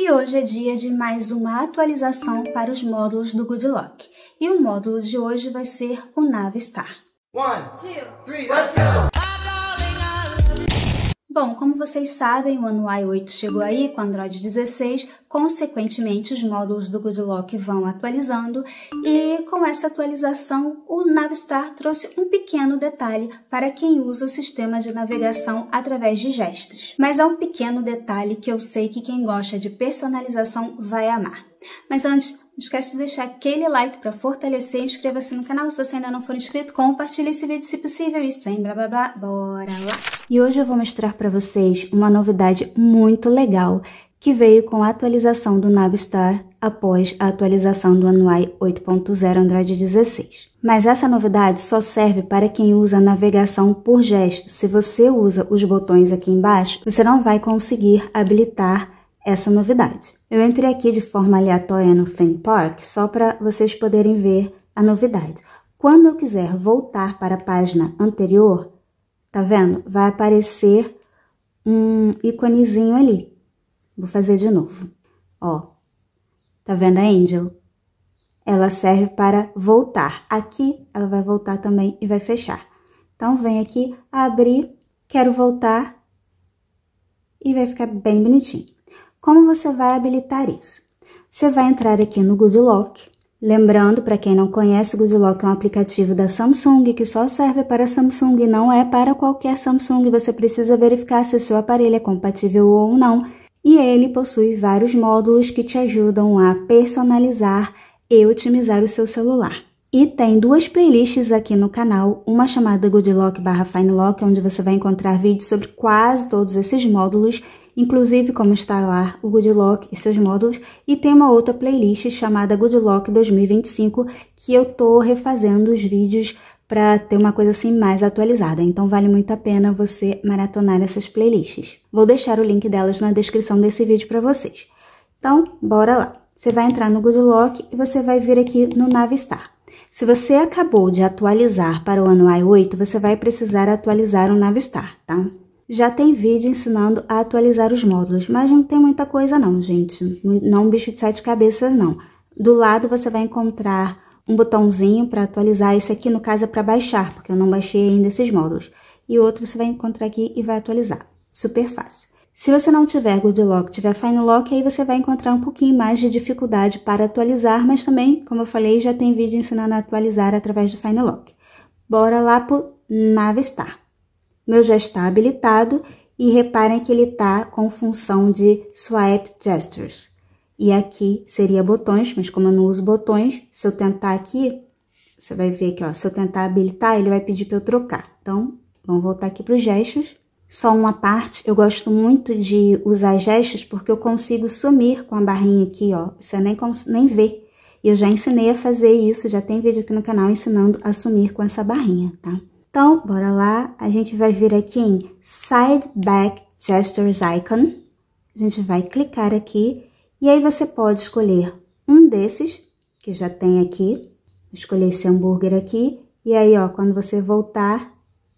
E hoje é dia de mais uma atualização para os módulos do Good Lock. E o módulo de hoje vai ser o NavStar. 1, 2, 3, let's go! Bom, como vocês sabem, o One UI 8 chegou aí com Android 16, consequentemente os módulos do Good Lock vão atualizando e com essa atualização o NavStar trouxe um pequeno detalhe para quem usa o sistema de navegação através de gestos. Mas há um pequeno detalhe que eu sei que quem gosta de personalização vai amar. Mas antes, não esquece de deixar aquele like para fortalecer, inscreva-se no canal se você ainda não for inscrito, compartilhe esse vídeo se possível e sem blá blá blá, bora lá! E hoje eu vou mostrar para vocês uma novidade muito legal que veio com a atualização do NavStar após a atualização do One UI 8.0 Android 16. Mas essa novidade só serve para quem usa a navegação por gesto. Se você usa os botões aqui embaixo, você não vai conseguir habilitar essa novidade. Eu entrei aqui de forma aleatória no Theme Park só para vocês poderem ver a novidade. Quando eu quiser voltar para a página anterior, tá vendo? Vai aparecer um iconezinho ali. Vou fazer de novo. Ó, tá vendo a Angel? Ela serve para voltar. Aqui ela vai voltar também e vai fechar. Então vem aqui, abrir, quero voltar e vai ficar bem bonitinho. Como você vai habilitar isso? Você vai entrar aqui no Good Lock. Lembrando, para quem não conhece, o Good Lock é um aplicativo da Samsung que só serve para Samsung, não é para qualquer Samsung. Você precisa verificar se o seu aparelho é compatível ou não. E ele possui vários módulos que te ajudam a personalizar e otimizar o seu celular. E tem duas playlists aqui no canal, uma chamada Good Lock / Fine Lock, onde você vai encontrar vídeos sobre quase todos esses módulos, inclusive como instalar o Good Lock e seus módulos, e tem uma outra playlist chamada Good Lock 2025, que eu tô refazendo os vídeos para ter uma coisa assim mais atualizada, então vale muito a pena você maratonar essas playlists. Vou deixar o link delas na descrição desse vídeo para vocês. Então, bora lá! Você vai entrar no Good Lock e você vai vir aqui no NavStar. Se você acabou de atualizar para o One UI 8, você vai precisar atualizar o NavStar, tá? Já tem vídeo ensinando a atualizar os módulos, mas não tem muita coisa não, gente. Não um bicho de sete cabeças, não. Do lado você vai encontrar um botãozinho para atualizar. Esse aqui, no caso, é para baixar, porque eu não baixei ainda esses módulos. E outro você vai encontrar aqui e vai atualizar. Super fácil. Se você não tiver Good Lock, tiver Fine Lock, aí você vai encontrar um pouquinho mais de dificuldade para atualizar, mas também, como eu falei, já tem vídeo ensinando a atualizar através do Fine Lock. Bora lá pro NavStar. Meu já está habilitado e reparem que ele está com função de Swipe Gestures. E aqui seria botões, mas como eu não uso botões, se eu tentar aqui, você vai ver que ó, se eu tentar habilitar, ele vai pedir para eu trocar. Então, vamos voltar aqui para os gestos. Só uma parte, eu gosto muito de usar gestos porque eu consigo sumir com a barrinha aqui, ó. Você nem vê. E eu já ensinei a fazer isso, já tem vídeo aqui no canal ensinando a sumir com essa barrinha, tá? Então, bora lá, a gente vai vir aqui em Side Back Gestures Icon, a gente vai clicar aqui, e aí você pode escolher um desses, que já tem aqui, vou escolher esse hambúrguer aqui, e aí, ó, quando você voltar,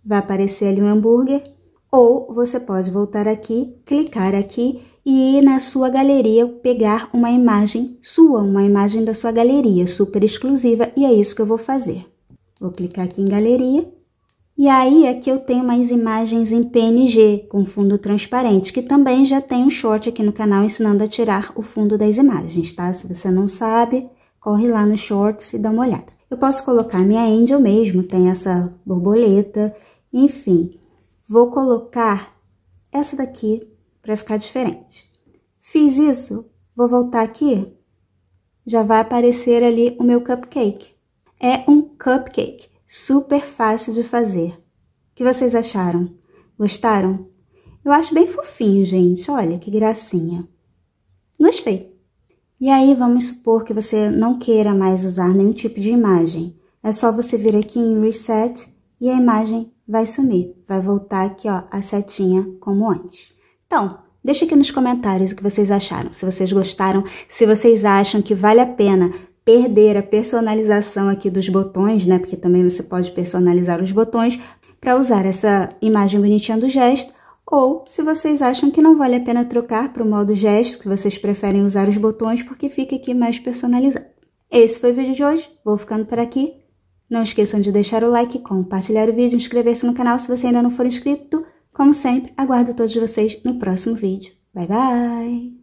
vai aparecer ali um hambúrguer, ou você pode voltar aqui, clicar aqui, e ir na sua galeria pegar uma imagem sua, uma imagem da sua galeria, super exclusiva, e é isso que eu vou fazer. Vou clicar aqui em galeria. E aí, aqui eu tenho umas imagens em PNG, com fundo transparente, que também já tem um short aqui no canal ensinando a tirar o fundo das imagens, tá? Se você não sabe, corre lá no shorts e dá uma olhada. Eu posso colocar minha Angel mesmo, tem essa borboleta, enfim. Vou colocar essa daqui para ficar diferente. Fiz isso, vou voltar aqui, já vai aparecer ali o meu cupcake. É um cupcake. Super fácil de fazer. O que vocês acharam? Gostaram? Eu acho bem fofinho, gente. Olha, que gracinha. Gostei. E aí, vamos supor que você não queira mais usar nenhum tipo de imagem. É só você vir aqui em Reset e a imagem vai sumir. Vai voltar aqui, ó, a setinha como antes. Então, deixa aqui nos comentários o que vocês acharam. Se vocês gostaram, se vocês acham que vale a pena perder a personalização aqui dos botões, né? Porque também você pode personalizar os botões para usar essa imagem bonitinha do gesto, ou se vocês acham que não vale a pena trocar para o modo gesto, que vocês preferem usar os botões porque fica aqui mais personalizado. Esse foi o vídeo de hoje, vou ficando por aqui. Não esqueçam de deixar o like, compartilhar o vídeo, inscrever-se no canal se você ainda não for inscrito. Como sempre, aguardo todos vocês no próximo vídeo. Bye, bye!